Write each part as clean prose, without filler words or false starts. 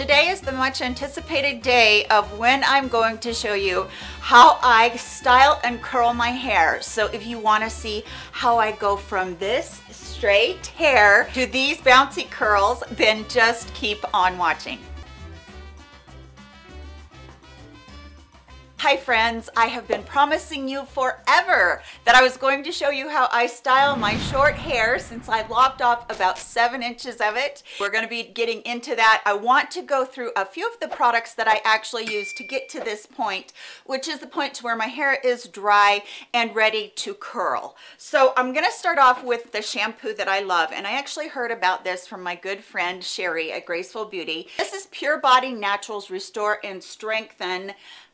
Today is the much anticipated day of when I'm going to show you how I style and curl my hair. So if you want to see how I go from this straight hair to these bouncy curls, then just keep on watching. Hi friends, I have been promising you forever that I was going to show you how I style my short hair since I lopped off about 7 inches of it. We're going to be getting into that. I want to go through a few of the products that I actually use to get to this point, which is the point to where my hair is dry and ready to curl. So I'm going to start off with the shampoo that I love, and I actually heard about this from my good friend Sherry at Graceful Beauty. This is Pure Body Naturals Restore and Strengthen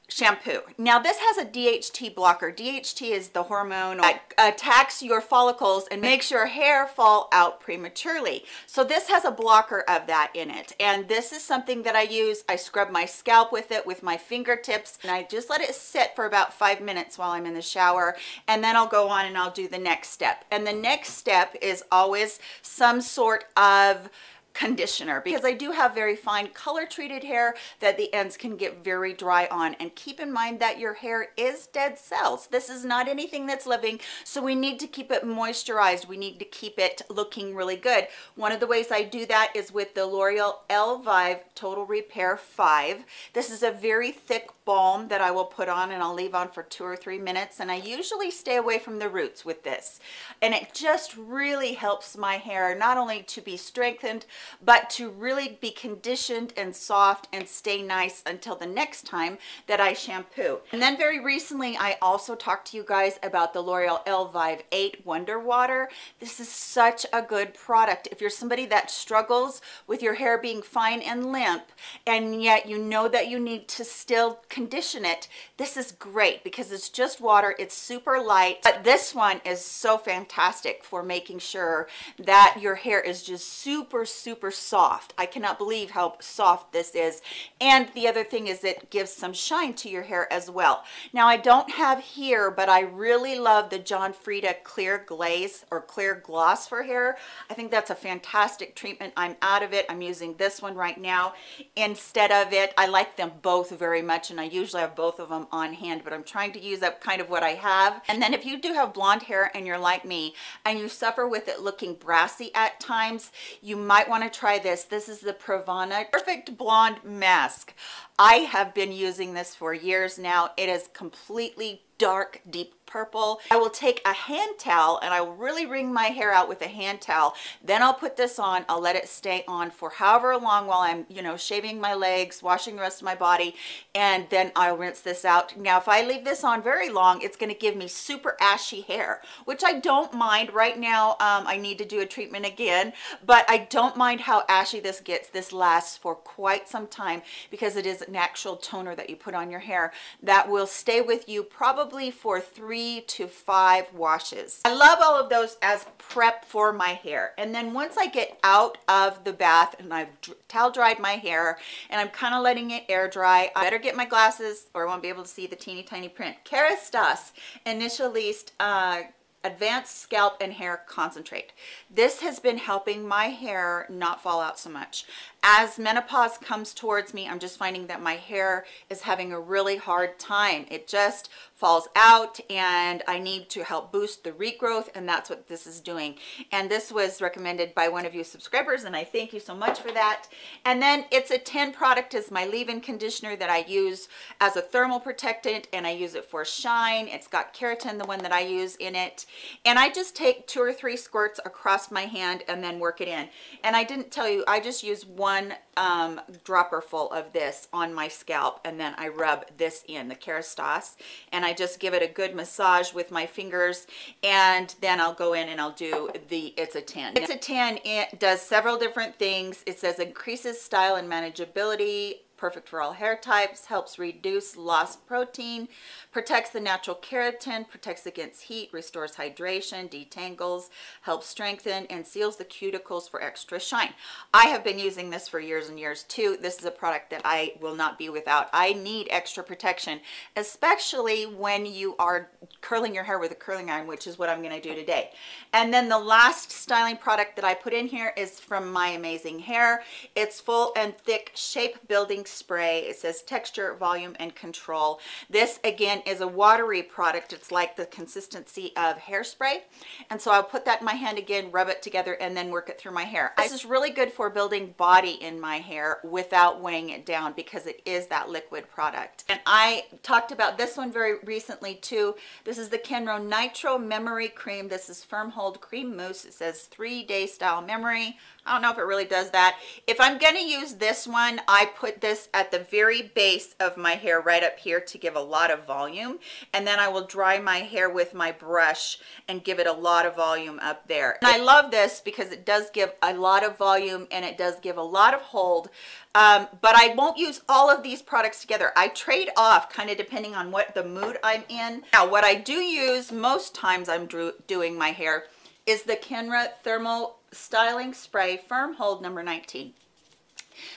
shampoo. Now this has a DHT blocker. DHT is the hormone that attacks your follicles and makes your hair fall out prematurely. So this has a blocker of that in it. And this is something that I use. I scrub my scalp with it with my fingertips, and I just let it sit for about 5 minutes while I'm in the shower, and then I'll go on and I'll do the next step. And the next step is always some sort of conditioner, because I do have very fine color treated hair that the ends can get very dry on. And keep in mind that your hair is dead cells. This is not anything that's living, so we need to keep it moisturized. We need to keep it looking really good. One of the ways I do that is with the L'Oreal Elvive Total Repair 5. This is a very thick balm that I will put on, and I'll leave on for 2 or 3 minutes, and I usually stay away from the roots with this. And it just really helps my hair not only to be strengthened, but to really be conditioned and soft and stay nice until the next time that I shampoo. And then very recently, I also talked to you guys about the L'Oreal Elvive 8 Wonder Water. This is such a good product. If you're somebody that struggles with your hair being fine and limp, and yet you know that you need to still condition it, this is great because it's just water, it's super light. But this one is so fantastic for making sure that your hair is just super soft. I cannot believe how soft this is. And the other thing is it gives some shine to your hair as well. Now I don't have here, but I really love the John Frieda Clear Glaze or Clear Gloss for hair. I think that's a fantastic treatment. I'm out of it. I'm using this one right now instead of it. I like them both very much, and I usually have both of them on hand, but I'm trying to use up kind of what I have. And then if you do have blonde hair and you're like me and you suffer with it looking brassy at times, you might want to try this. This is the Pravana Perfect Blonde Mask. I have been using this for years now. It is completely dark, deep purple. I will take a hand towel and I will really wring my hair out with a hand towel. Then I'll put this on. I'll let it stay on for however long while I'm, you know, shaving my legs, washing the rest of my body, and then I'll rinse this out. Now, if I leave this on very long, it's going to give me super ashy hair, which I don't mind right now. I need to do a treatment again, but I don't mind how ashy this gets. This lasts for quite some time because it is an actual toner that you put on your hair that will stay with you probably for 3 to 5 washes. I love all of those as prep for my hair. And then once I get out of the bath and I've towel dried my hair and I'm kind of letting it air dry, I better get my glasses or I won't be able to see the teeny tiny print. Kerastase Initialist Advanced Scalp and Hair Concentrate. This has been helping my hair not fall out so much. As menopause comes towards me, I'm just finding that my hair is having a really hard time. It just falls out, and I need to help boost the regrowth, and that's what this is doing. And this was recommended by one of you subscribers, and I thank you so much for that. And then It's A 10 product is my leave-in conditioner that I use as a thermal protectant, and I use it for shine. It's got keratin, the one that I use in it. And I just take 2 or 3 squirts across my hand and then work it in. And I didn't tell you, I just use one dropper full of this on my scalp, and then I rub this in, the Kerastase, and I just give it a good massage with my fingers, and then I'll go in and I'll do the It's A 10. It's A 10, it does several different things. It says increases style and manageability, perfect for all hair types, helps reduce lost protein, protects the natural keratin, protects against heat, restores hydration, detangles, helps strengthen, and seals the cuticles for extra shine. I have been using this for years and years too. This is a product that I will not be without. I need extra protection, especially when you are curling your hair with a curling iron, which is what I'm going to do today. And then the last styling product that I put in here is from My Amazing Hair. It's full and thick shape building spray. It says texture, volume, and control. This again is a watery product. It's like the consistency of hairspray, and so I'll put that in my hand again, rub it together, and then work it through my hair. This is really good for building body in my hair without weighing it down, because it is that liquid product. And I talked about this one very recently too. This is the Kenra Nitro Memory Cream. This is firm hold cream mousse. It says 3-day style memory. I don't know if it really does that. If I'm going to use this one, I put this at the very base of my hair right up here to give a lot of volume, and then I will dry my hair with my brush and give it a lot of volume up there. And I love this because it does give a lot of volume and it does give a lot of hold, but I won't use all of these products together. I trade off kind of depending on what the mood I'm in. Now what I do use most times I'm doing my hair is the Kenra Thermal Styling Spray Firm Hold number 19.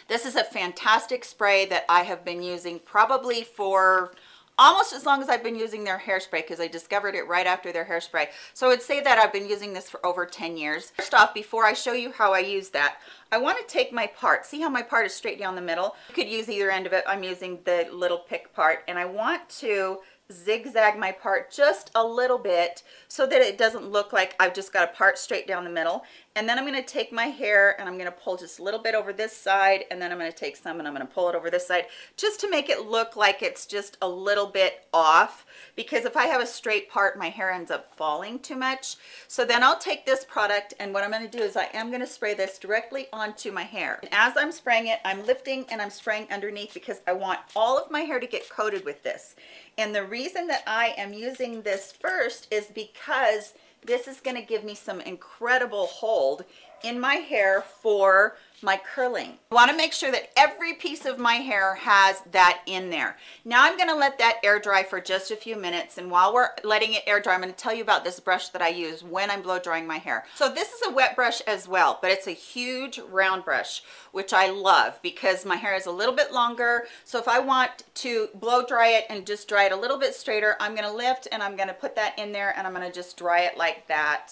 This is a fantastic spray that I have been using probably for almost as long as I've been using their hairspray, because I discovered it right after their hairspray. So I'd say that I've been using this for over 10 years. First off, before I show you how I use that, I want to take my part. See how my part is straight down the middle? You could use either end of it. I'm using the little pick part, and I want to zigzag my part just a little bit so that it doesn't look like I've just got a part straight down the middle. And then I'm going to take my hair and I'm going to pull just a little bit over this side, and then I'm going to take some and I'm going to pull it over this side, just to make it look like it's just a little bit off, because if I have a straight part, my hair ends up falling too much. So then I'll take this product, and what I'm going to do is I am going to spray this directly onto my hair. And as I'm spraying it, I'm lifting and I'm spraying underneath, because I want all of my hair to get coated with this. And the reason that I am using this first is because this is going to give me some incredible hold in my hair for my curling. I want to make sure that every piece of my hair has that in there. Now I'm going to let that air dry for just a few minutes, and while we're letting it air dry, I'm going to tell you about this brush that I use when I'm blow drying my hair. So this is a wet brush as well, but it's a huge round brush, which I love because my hair is a little bit longer. So if I want to blow dry it and just dry it a little bit straighter, I'm going to lift and I'm going to put that in there, and I'm going to just dry it like that.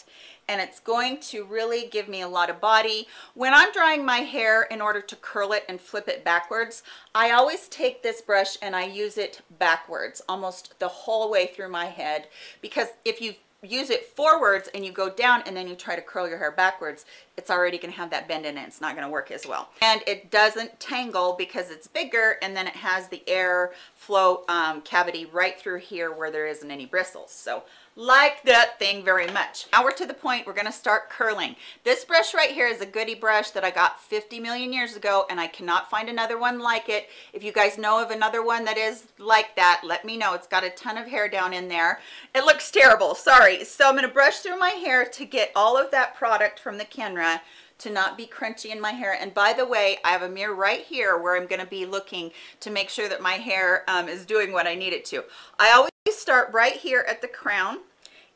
And it's going to really give me a lot of body. When I'm drying my hair, in order to curl it and flip it backwards, I always take this brush and I use it backwards almost the whole way through my head, because if you use it forwards and you go down and then you try to curl your hair backwards, it's already going to have that bend in it. It's not going to work as well, and it doesn't tangle because it's bigger, and then it has the air flow cavity right through here where there isn't any bristles. So like that thing very much. Now we're to the point we're going to start curling. This brush right here is a goodie brush that I got 50 million years ago, and I cannot find another one like it. If you guys know of another one that is like that, let me know. It's got a ton of hair down in there. It looks terrible, sorry. So I'm going to brush through my hair to get all of that product from the Kenra to not be crunchy in my hair. And by the way, I have a mirror right here where I'm going to be looking to make sure that my hair is doing what I need it to. I always start right here at the crown,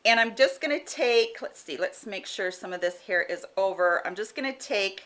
and I'm just going to take, let's see, let's make sure some of this hair is over. I'm just going to take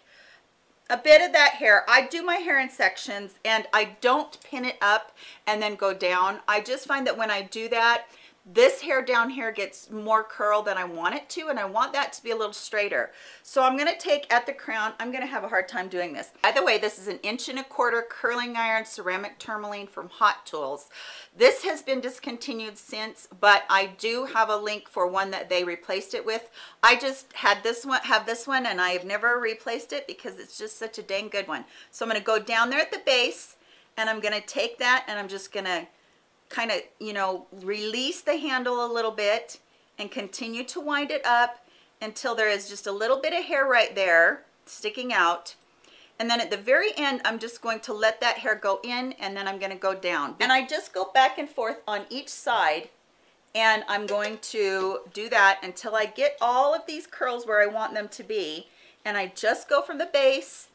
a bit of that hair. I do my hair in sections, and I don't pin it up and then go down. I just find that when I do that, this hair down here gets more curl than I want it to, and I want that to be a little straighter. So I'm going to take at the crown. I'm going to have a hard time doing this. By the way, this is an 1 1/4 inch curling iron ceramic tourmaline from Hot Tools. This has been discontinued since, but I do have a link for one that they replaced it with. I just had this one, and I have never replaced it because it's just such a dang good one. So I'm going to go down there at the base, and I'm going to take that, and I'm just going to kind of, you know, release the handle a little bit and continue to wind it up until there is just a little bit of hair right there sticking out. And then at the very end, I'm just going to let that hair go in, and then I'm going to go down. And I just go back and forth on each side, and I'm going to do that until I get all of these curls where I want them to be. And I just go from the base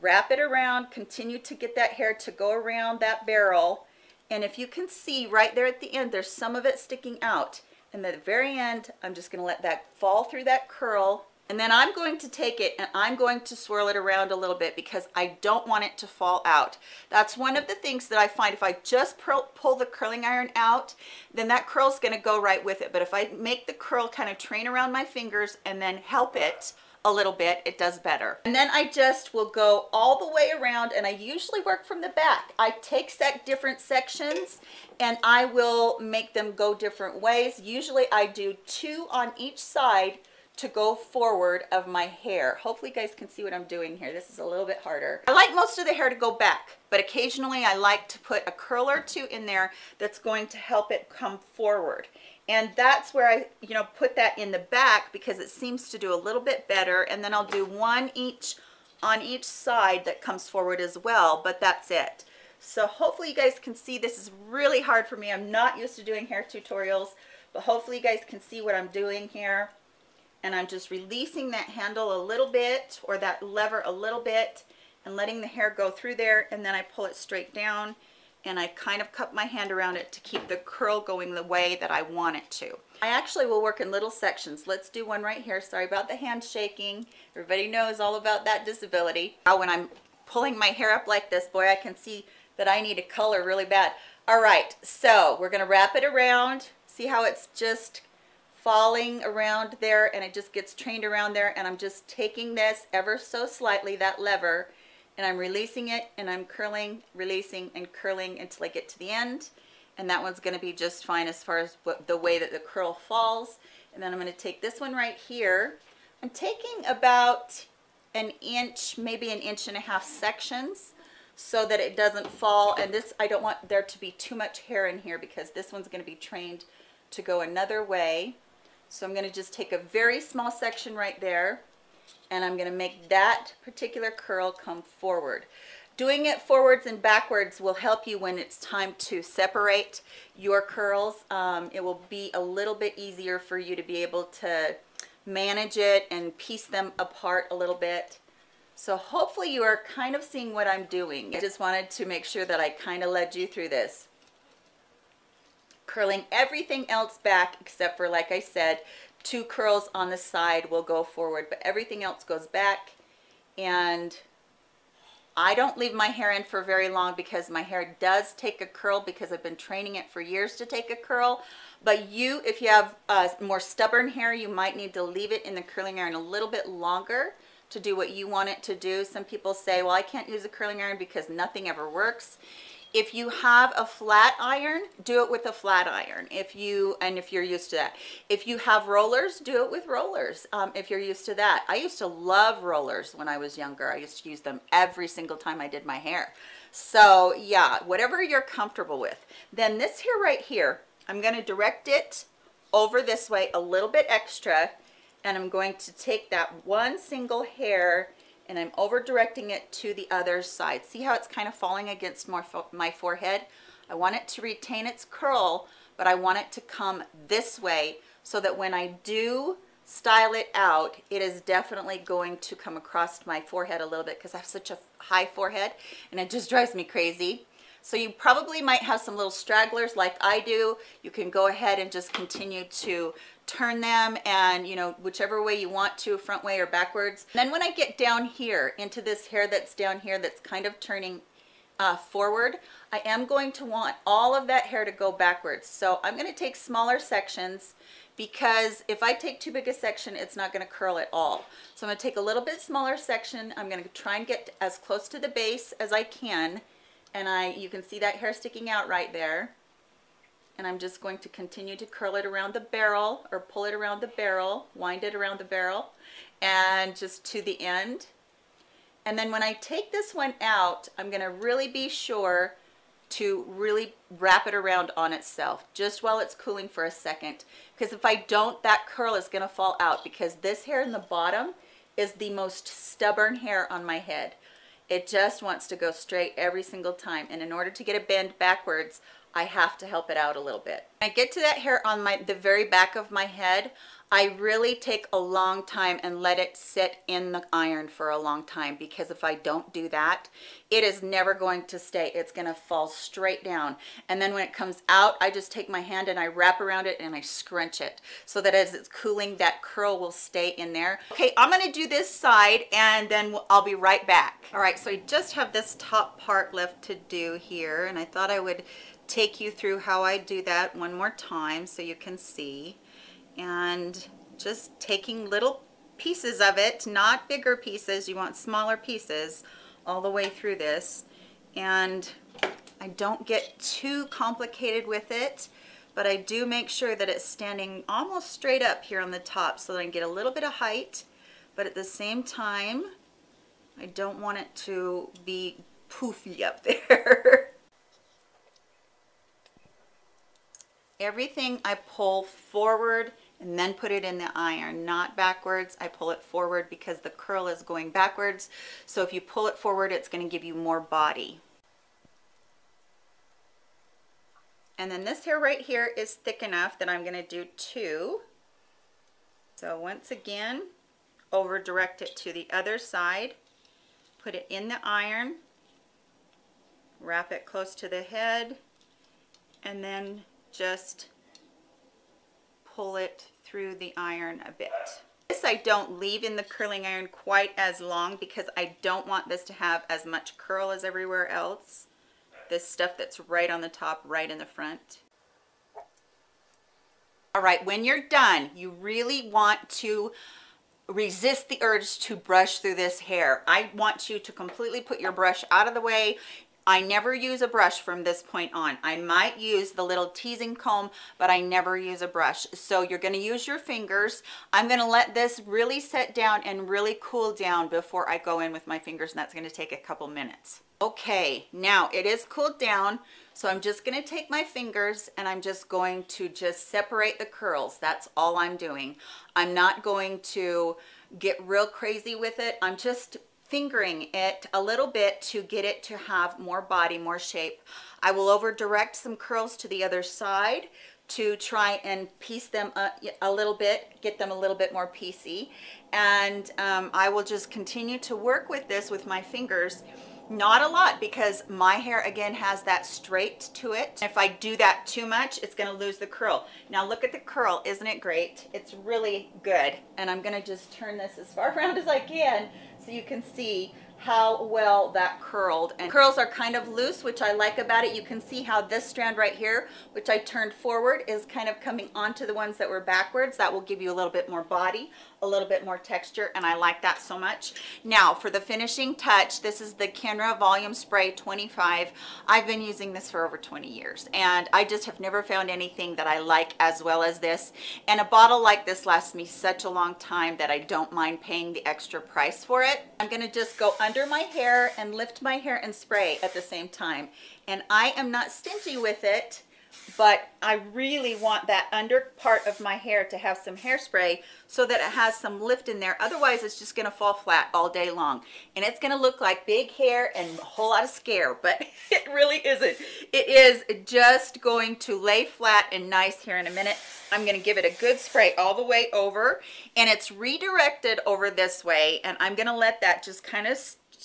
wrap it around, continue to get that hair to go around that barrel. And if you can see right there at the end, there's some of it sticking out. And at the very end, I'm just going to let that fall through that curl. And then I'm going to take it and I'm going to swirl it around a little bit because I don't want it to fall out. That's one of the things that I find, if I just pull the curling iron out, then that curl's going to go right with it. But if I make the curl kind of train around my fingers and then help it a little bit, it does better. And then I just will go all the way around, and I usually work from the back. I take different sections and I will make them go different ways. Usually I do two on each side to go forward of my hair. Hopefully you guys can see what I'm doing here. This is a little bit harder. I like most of the hair to go back, but occasionally I like to put a curl or two in there that's going to help it come forward. And that's where I, you know, put that in the back because it seems to do a little bit better. And then I'll do one each on each side that comes forward as well, but that's it. So hopefully you guys can see, this is really hard for me. I'm not used to doing hair tutorials, but hopefully you guys can see what I'm doing here. And I'm just releasing that handle a little bit, or that lever a little bit, and letting the hair go through there. And then I pull it straight down, and I kind of cup my hand around it to keep the curl going the way that I want it to. I actually will work in little sections. Let's do one right here. Sorry about the hand shaking. Everybody knows all about that disability. Now when I'm pulling my hair up like this, boy, I can see that I need a color really bad. All right, so we're gonna wrap it around. See how it's just falling around there, and it just gets trained around there, and I'm just taking this ever so slightly, that lever, and I'm releasing it, and I'm curling, releasing, and curling until I get to the end. And that one's gonna be just fine as far as the way that the curl falls. And then I'm gonna take this one right here. I'm taking about an inch, maybe an inch and a half sections so that it doesn't fall. And this, I don't want there to be too much hair in here because this one's gonna be trained to go another way. So I'm gonna just take a very small section right there, and I'm gonna make that particular curl come forward. Doing it forwards and backwards will help you when it's time to separate your curls. It will be a little bit easier for you to be able to manage it and piece them apart a little bit. So hopefully you are kind of seeing what I'm doing. I just wanted to make sure that I kind of led you through this. Curling everything else back except for, like I said, two curls on the side will go forward, but everything else goes back. And I don't leave my hair in for very long because my hair does take a curl, because I've been training it for years to take a curl. But you, if you have more stubborn hair, you might need to leave it in the curling iron a little bit longer to do what you want it to do. Some people say, well, I can't use a curling iron because nothing ever works. If you have a flat iron, do it with a flat iron. If you're used to that. If you have rollers, do it with rollers. If you're used to that. I used to love rollers when I was younger. I used to use them every single time I did my hair. So yeah, whatever you're comfortable with. Then this here right here, I'm gonna direct it over this way a little bit extra, and I'm going to take that one single hair and I'm over directing it to the other side. See how it's kind of falling against my forehead? I want it to retain its curl, but I want it to come this way so that when I do style it out, it is definitely going to come across my forehead a little bit because I have such a high forehead and it just drives me crazy. So you probably might have some little stragglers like I do. You can go ahead and just continue to turn them, and you know, whichever way you want to, front way or backwards. And then when I get down here into this hair that's down here that's kind of turning forward, I am going to want all of that hair to go backwards. So I'm going to take smaller sections because if I take too big a section, it's not going to curl at all. So I'm going to take a little bit smaller section. I'm going to try and get as close to the base as I can. And you can see that hair sticking out right there. And I'm just going to continue to curl it around the barrel, or pull it around the barrel, wind it around the barrel, and just to the end. And then when I take this one out, I'm gonna really be sure to really wrap it around on itself, just while it's cooling for a second. Because if I don't, that curl is gonna fall out, because this hair in the bottom is the most stubborn hair on my head. It just wants to go straight every single time. And in order to get a bend backwards, I have to help it out a little bit. When I get to that hair on the very back of my head, I really take a long time and let it sit in the iron for a long time, because if I don't do that, it is never going to stay. It's going to fall straight down. And then when it comes out, I just take my hand and I wrap around it and I scrunch it so that as it's cooling, that curl will stay in there. Okay, I'm going to do this side and then I'll be right back. All right, so I just have this top part left to do here, and I thought I would take you through how I do that one more time so you can see. And just taking little pieces of it, not bigger pieces, you want smaller pieces all the way through this. And I don't get too complicated with it, but I do make sure that it's standing almost straight up here on the top so that I can get a little bit of height, but at the same time, I don't want it to be poofy up there. Everything I pull forward and then put it in the iron, not backwards. I pull it forward because the curl is going backwards. So if you pull it forward, it's going to give you more body. And then this hair right here is thick enough that I'm going to do two. So once again, over direct it to the other side, put it in the iron, wrap it close to the head, and then just pull it through the iron a bit. This I don't leave in the curling iron quite as long because I don't want this to have as much curl as everywhere else. This stuff that's right on the top, right in the front. All right, when you're done, you really want to resist the urge to brush through this hair. I want you to completely put your brush out of the way. I never use a brush from this point on. I might use the little teasing comb, but I never use a brush. So you're going to use your fingers. I'm going to let this really set down and really cool down before I go in with my fingers, and that's going to take a couple minutes. Okay, now it is cooled down, so I'm just going to take my fingers and I'm just going to just separate the curls. That's all I'm doing. I'm not going to get real crazy with it. I'm just fingering it a little bit to get it to have more body, more shape. I will over direct some curls to the other side to try and piece them up a little bit, get them a little bit more piecey. And I will just continue to work with this with my fingers. Not a lot, because my hair again has that straight to it. If I do that too much, it's going to lose the curl. Now look at the curl, isn't it great? It's really good. And I'm going to just turn this as far around as I can so you can see how well that curled. And curls are kind of loose, which I like about it. You can see how this strand right here, which I turned forward, is kind of coming onto the ones that were backwards. That will give you a little bit more body, a little bit more texture, and I like that so much. Now for the finishing touch, this is the Kenra Volume Spray 25. I've been using this for over 20 years, and I just have never found anything that I like as well as this. And a bottle like this lasts me such a long time that I don't mind paying the extra price for it. I'm gonna just go under my hair and lift my hair and spray at the same time. And I am not stingy with it, but I really want that under part of my hair to have some hairspray so that it has some lift in there. Otherwise, it's just going to fall flat all day long. And it's going to look like big hair and a whole lot of scare, but it really isn't. It is just going to lay flat and nice here in a minute. I'm going to give it a good spray all the way over, and it's redirected over this way. And I'm going to let that just kind of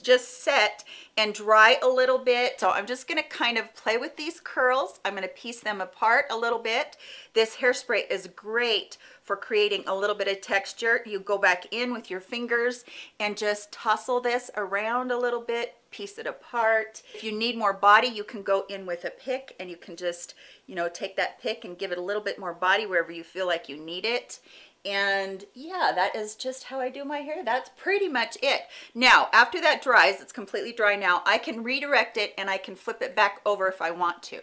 just set and dry a little bit. So I'm just going to kind of play with these curls. I'm going to piece them apart a little bit. This hairspray is great for creating a little bit of texture. You go back in with your fingers and just tussle this around a little bit, piece it apart. If you need more body, you can go in with a pick, and you can just, you know, take that pick and give it a little bit more body wherever you feel like you need it. And yeah, that is just how I do my hair. That's pretty much it. Now, after that dries, it's completely dry now, I can redirect it and I can flip it back over if I want to.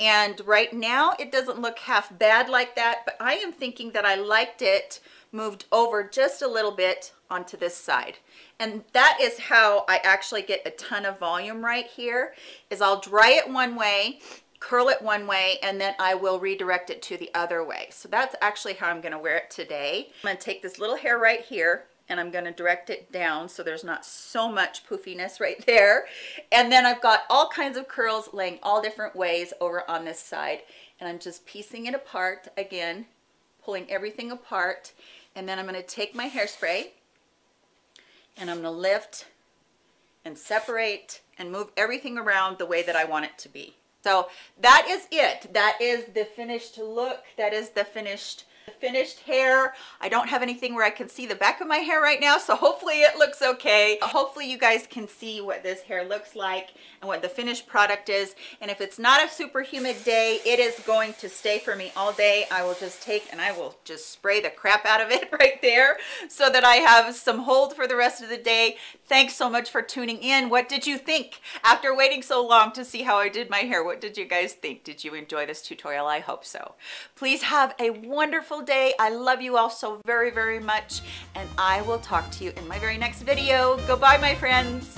And right now, it doesn't look half bad like that, but I am thinking that I liked it moved over just a little bit onto this side. And that is how I actually get a ton of volume right here, is I'll dry it one way, curl it one way, and then I will redirect it to the other way. So that's actually how I'm going to wear it today. I'm going to take this little hair right here and I'm going to direct it down so there's not so much poofiness right there. And then I've got all kinds of curls laying all different ways over on this side, and I'm just piecing it apart again, pulling everything apart. And then I'm going to take my hairspray and I'm going to lift and separate and move everything around the way that I want it to be. So that is it. That is the finished look. That is the finished hair. I don't have anything where I can see the back of my hair right now, so hopefully it looks okay. Hopefully you guys can see what this hair looks like and what the finished product is. And if it's not a super humid day, it is going to stay for me all day. I will just take and I will just spray the crap out of it right there so that I have some hold for the rest of the day. Thanks so much for tuning in. What did you think after waiting so long to see how I did my hair? What did you guys think? Did you enjoy this tutorial? I hope so. Please have a wonderful day. I love you all so very, very much, and I will talk to you in my very next video. Goodbye, my friends.